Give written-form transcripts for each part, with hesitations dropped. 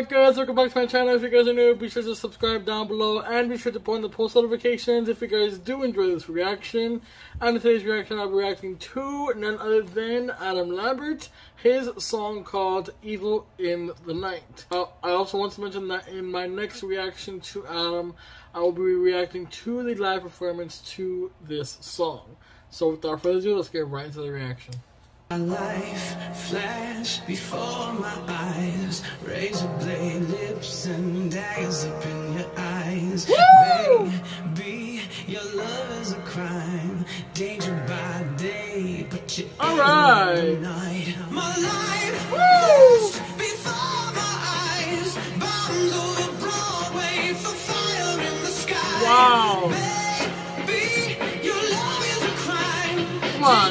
Alright guys, welcome back to my channel. If you guys are new, be sure to subscribe down below and be sure to turn on the post notifications if you guys do enjoy this reaction. And in today's reaction, I'll be reacting to none other than Adam Lambert, his song called Evil in the Night. I also want to mention that in my next reaction to Adam, I will be reacting to the live performance to this song. So without further ado, let's get right into the reaction. My life flashed before my eyes, razor blade lips and daggers up in your eyes. Woo! Baby, your love is a crime, danger by day, but you're all right. Night. My life flashed before my eyes, bombs over Broadway for fire in the sky. Wow. Baby, your love is a crime. Come on.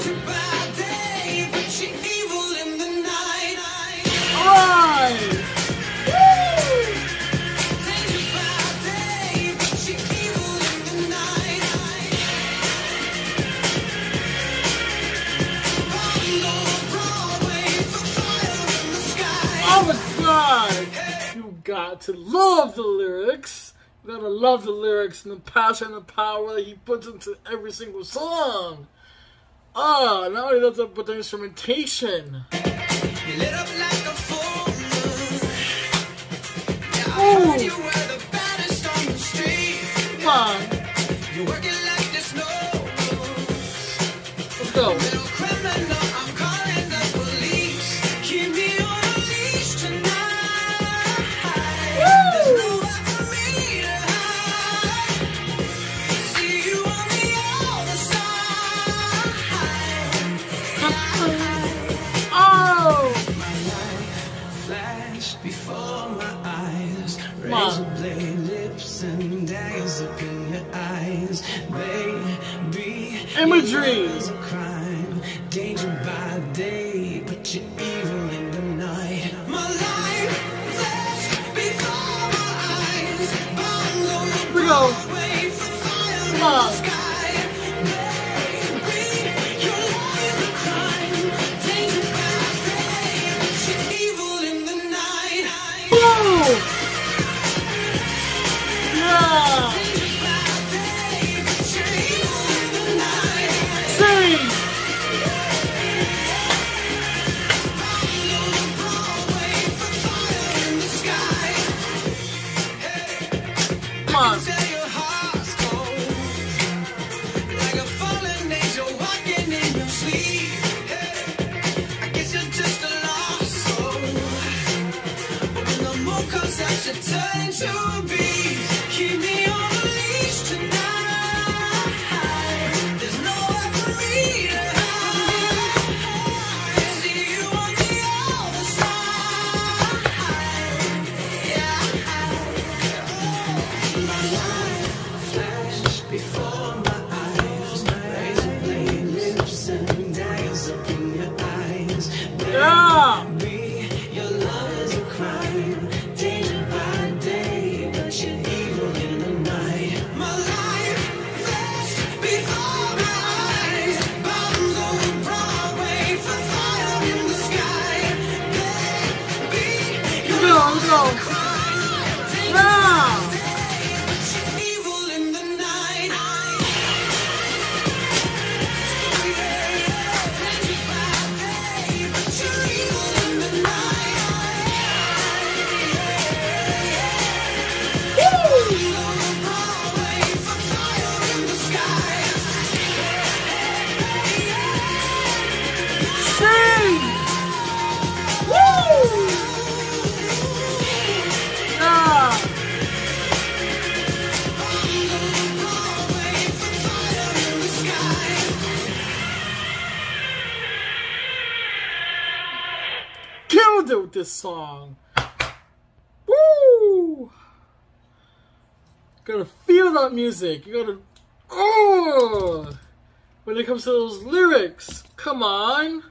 Got to love the lyrics. You gotta love the lyrics and the passion and the power that he puts into every single song. Not only does that, but the instrumentation. Lit up like a full moon. Now I heard you were the baddest on the street. Come on. You're working like there's no rules. Let's go. Little criminal, I'm calling the police. Keep me on a leash tonight. Before my eyes, razor blade lips and daggers up in your eyes. Baby, imagery is a crime, danger by day, but you're evil in the night. My life flashed before my eyes, bombs on the Broadway for fire in the sky. Turn to a beast, keep me on a leash tonight. There's no way for me to hide. See you on the other side. Yeah. My life flashed before my eyes, razor blade lips and daggers up in your eyes. Yeah. With this song, woo! Gotta feel that music. You gotta, oh! When it comes to those lyrics, come on!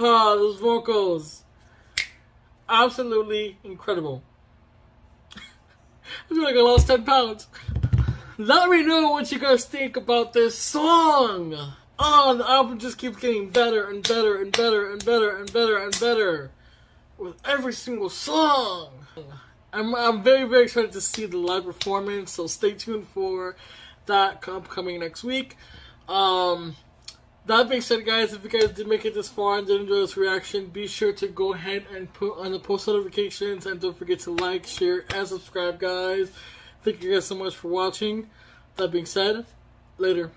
Ah, those vocals, absolutely incredible. I feel like I lost 10 pounds. Let me know what you guys think about this song. Oh, the album just keeps getting better and better and better and better and better and better. with every single song. I'm very, very excited to see the live performance, so stay tuned for that upcoming next week. That being said, guys, if you guys did make it this far and did enjoy this reaction, be sure to go ahead and put on the post notifications, and don't forget to like, share, and subscribe, guys. Thank you guys so much for watching. That being said, later.